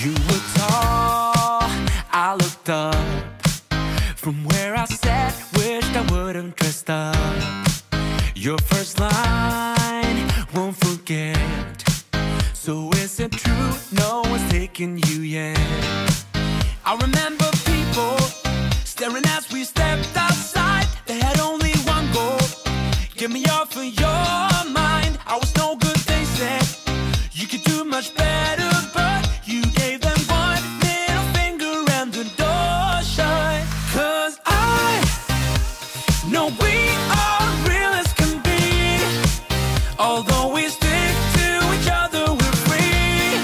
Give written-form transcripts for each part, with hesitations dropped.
You were tall, I looked up. From where I sat, wished I wouldn't dressed up. Your first line, won't forget. So is it true, no one's taking you yet? I remember people staring as we stepped outside. They had only one goal, get me off of your mind. I was no good, they said, you could do much better. Although we stick to each other, we're free.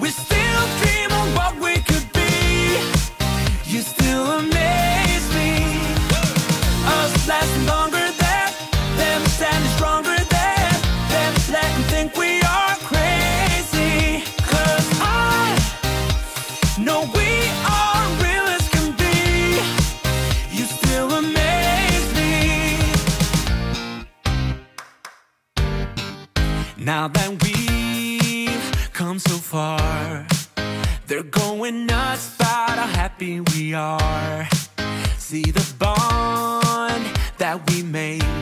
We still dream of what we could be. You still amaze me. Us lasting longer than standing stronger than let them think we are crazy. 'Cause I know we are real as can be. You still amaze me. Now that we've come so far, they're going nuts about how happy we are. See the bond that we made.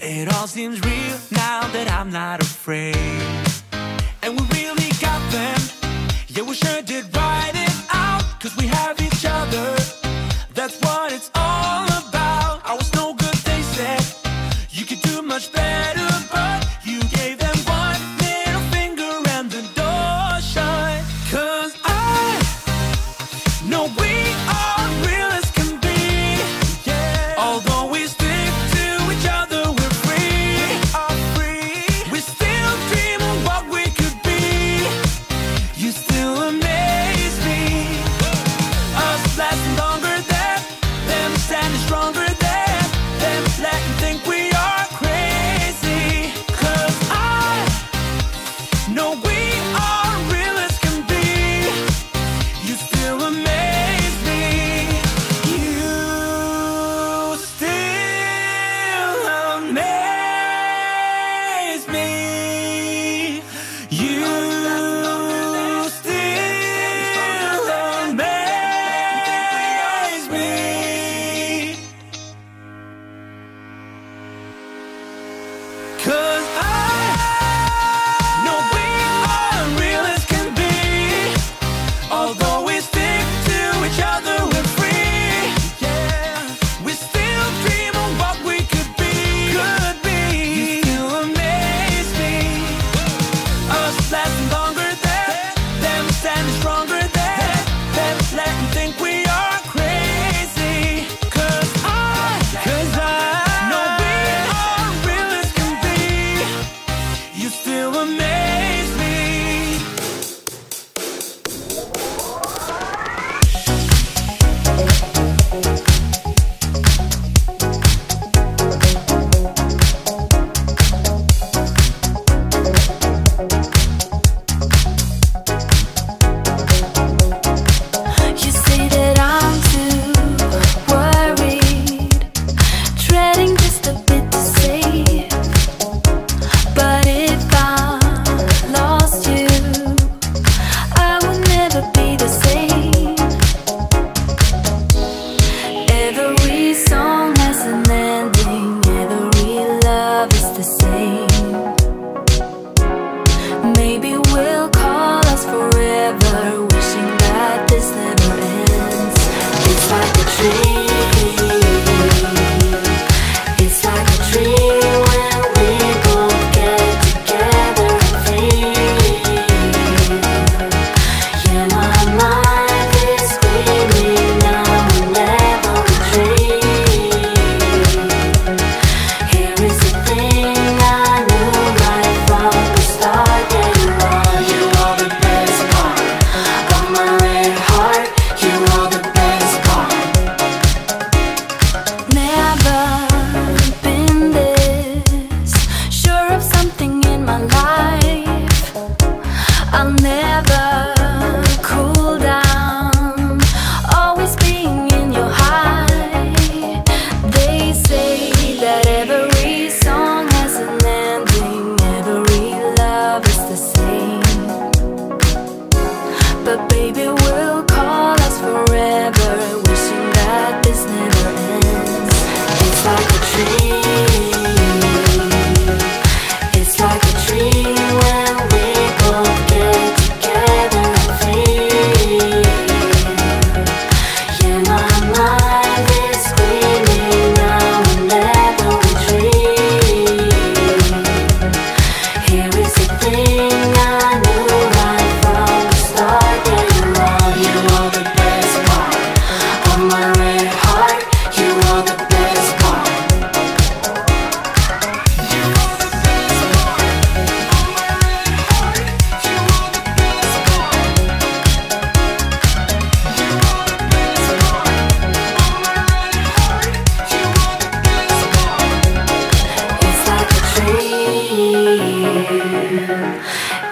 It all seems real now that I'm not afraid. And we really got them. Yeah, we sure did ride it out. 'Cause we have each other. That's what it's all about. I was no good, they said. You could do much better, but you gave them one middle finger and the door shut. 'Cause I know we are real as can be. Yeah. Although we stick to each other, we're free. We are free. We still dream of what we could be. You still amaze.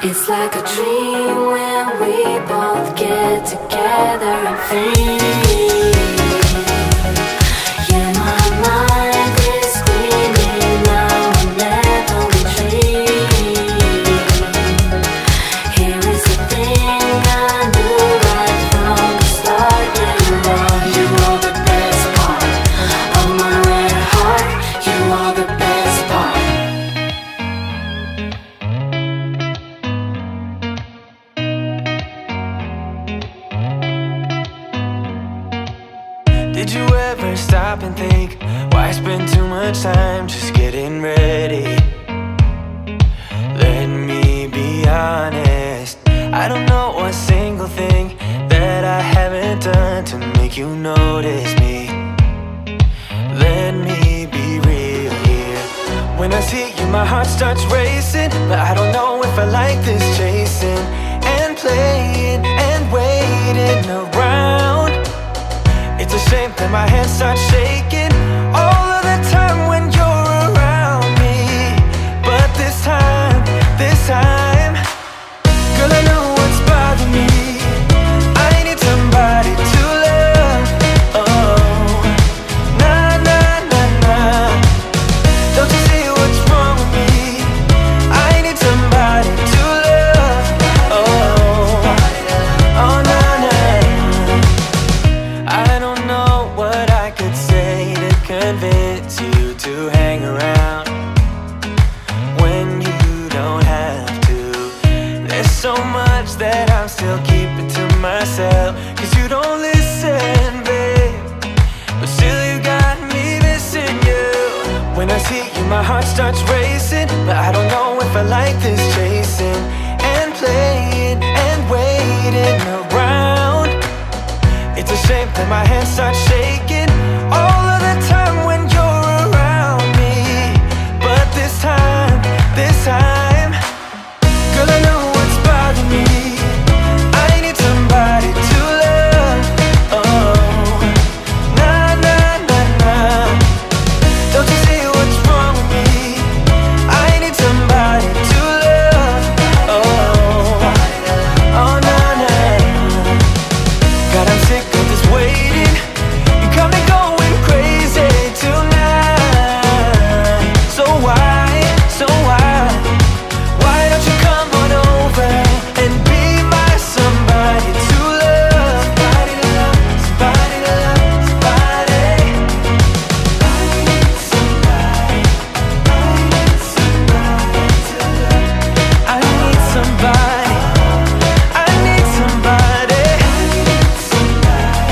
It's like a dream when we both get together and feel. Yeah, my mind is screaming now whenever we dream. Here is the thing I knew right from the start. Yeah, you are the best part of my red heart. You are the best part. Did you ever stop and think, why spend too much time just getting ready? Let me be honest, I don't know a single thing that I haven't done to make you notice me. Let me be real here. When I see you, my heart starts racing, but I don't know if I like this chasing and playing and waiting around. It's a shame that my hands start shaking all of the time when you're around me. But this time, girl, I know what's bothering me. I need somebody to love. Oh, nah, nah, nah, nah. Don't you see what's wrong with me? I need somebody to love. Oh, oh, nah, nah. I don't know what I could say to convince you to hang around when you don't have to. There's so much that I'm still keeping to myself, 'cause you don't listen, babe. But still you got me missing you. When I see you, my heart starts racing, but I don't know if I like this chasing and playing and waiting around. It's a shame that my hands start shaking all of the time when you're around me. But this time, girl, I know what's bothering me. I need somebody to love. Oh, nah, nah, nah, nah. Don't you see what's wrong with me? I need somebody to love. Oh, oh, nah, nah. God, I'm sick of this waiting. You got me going crazy tonight. So why don't you come on over and be my somebody to love? Somebody to love, somebody to love, somebody. I need somebody. I need somebody to love. I need somebody. I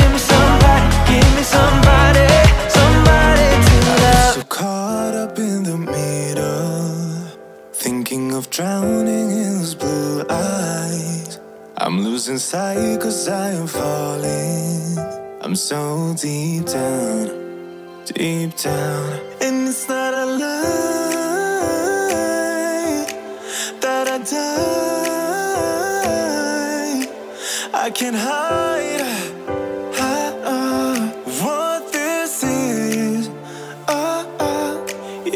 need somebody. Give me somebody, somebody to love. So caught up in the middle, thinking of drowning in those blue eyes. I'm losing sight 'cause I am falling. I'm so deep down, and it's not a lie that I die. I can't hide. What this is.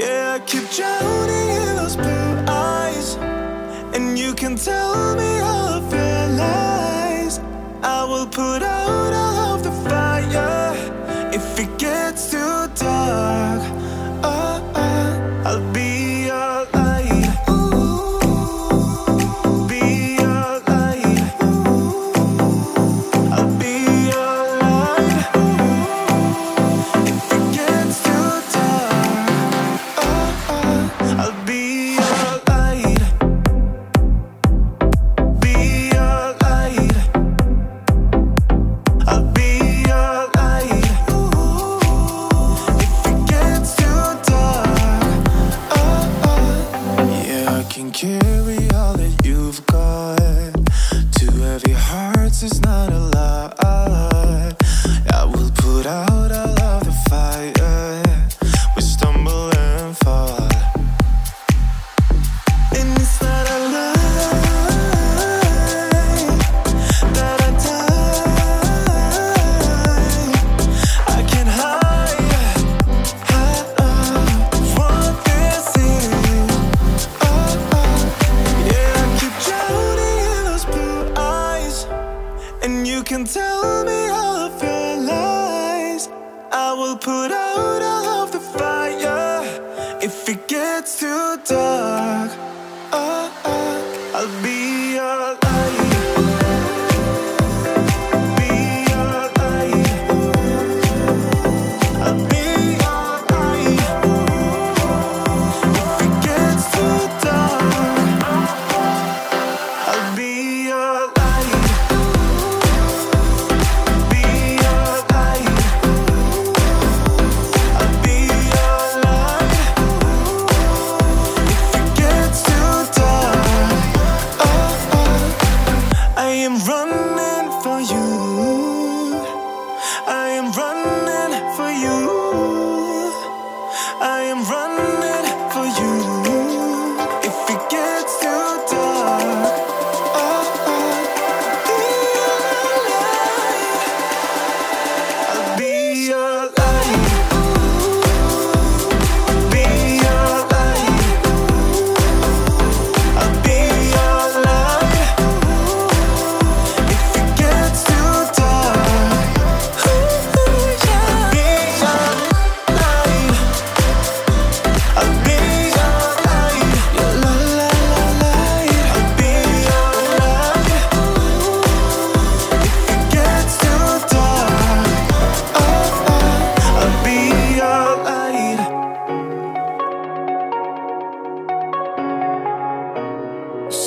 Yeah, I keep drowning in those blue eyes, and you can tell me all of your lies. I will put out all of the fire if it gets too dark. I'll be your light. Be your light. I'll be your light. If it gets too dark, I'll be your light. Be your light. I'll If it gets too dark, I'll be your light.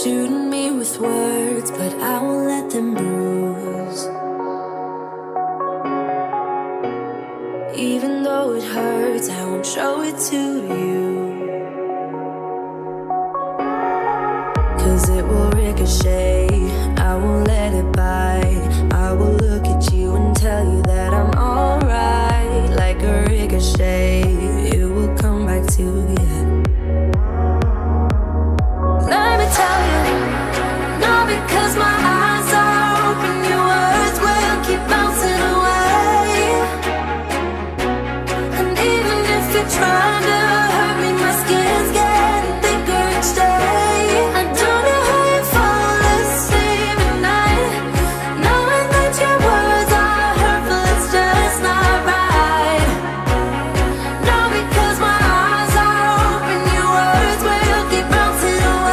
Shooting me with words, but I won't let them bruise. Even though it hurts, I won't show it to you. 'Cause it will ricochet, I won't let it bite. I will look at you and tell you that I'm alright. Like a ricochet, it will come back to you. Because my eyes are open, your words will keep bouncing away. And even if you're trying to hurt me, my skin's getting thicker each day. I don't know how you fall asleep at night, knowing that your words are hurtful, it's just not right. No, because my eyes are open, your words will keep bouncing away.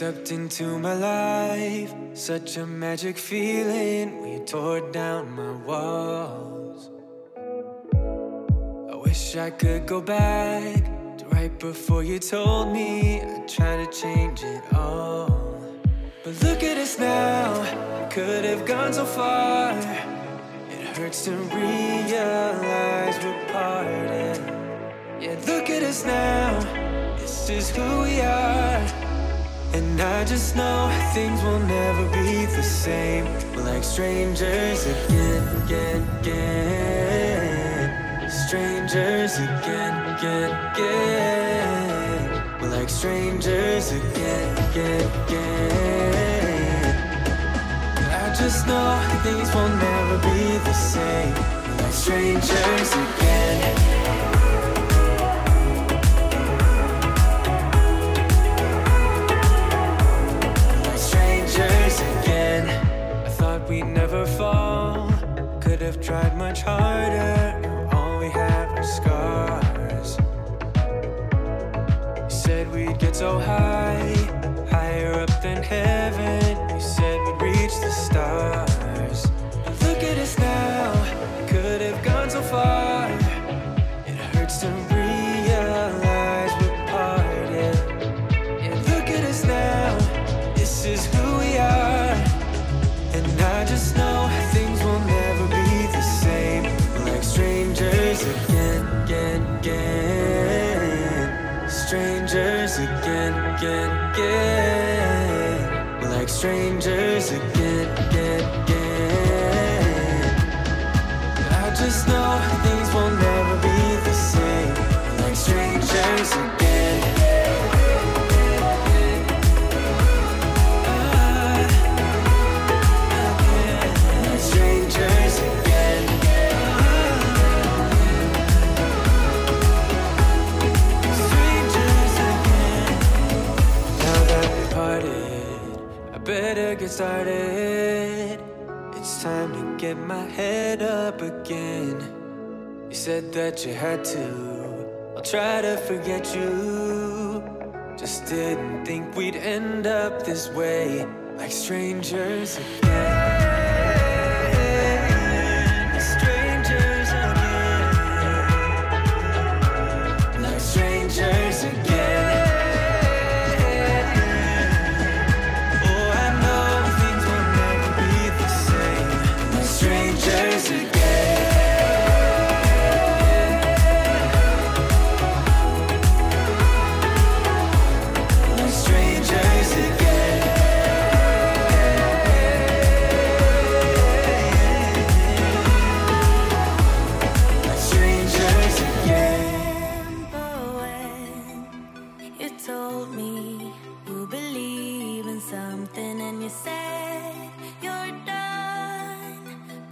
stepped into my life, such a magic feeling. We tore down my walls. I wish I could go back to right before you told me. I tried to change it all, but look at us now. I could have gone so far. It hurts to realize we're parted. Yeah, look at us now. This is who we are. And I just know things will never be the same. We're like strangers again, again, again. Strangers again, again, again. We're like strangers again, again, again. I just know things will never be the same. We're like strangers again. We never fall. Could have tried much harder. Now all we have are scars. You said we'd get so high, higher up than heaven. You said we'd reach the stars. But look at us now. We could have gone so far. It hurts to realize we're parted. And look at us now. This is who we are. And I just know things will never be the same. We're like strangers again, again, again. Strangers again, again, again. We're like strangers again, again, again. I just know things will never be the same. We're like strangers again. Better get started. It's time to get my head up again. You said that you had to. I'll try to forget you. Just didn't think we'd end up this way. Like strangers again.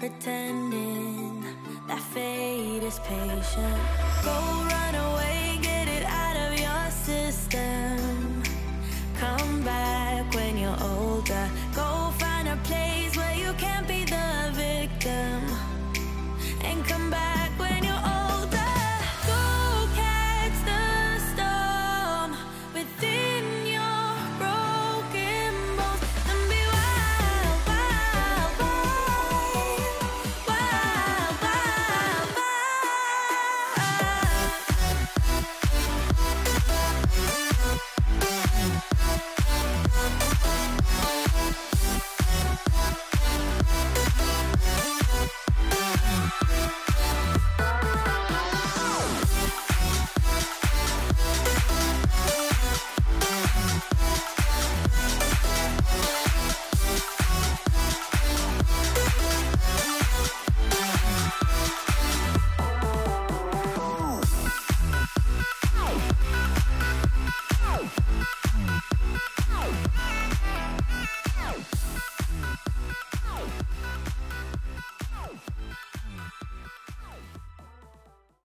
Pretending that fate is patient. Go run away.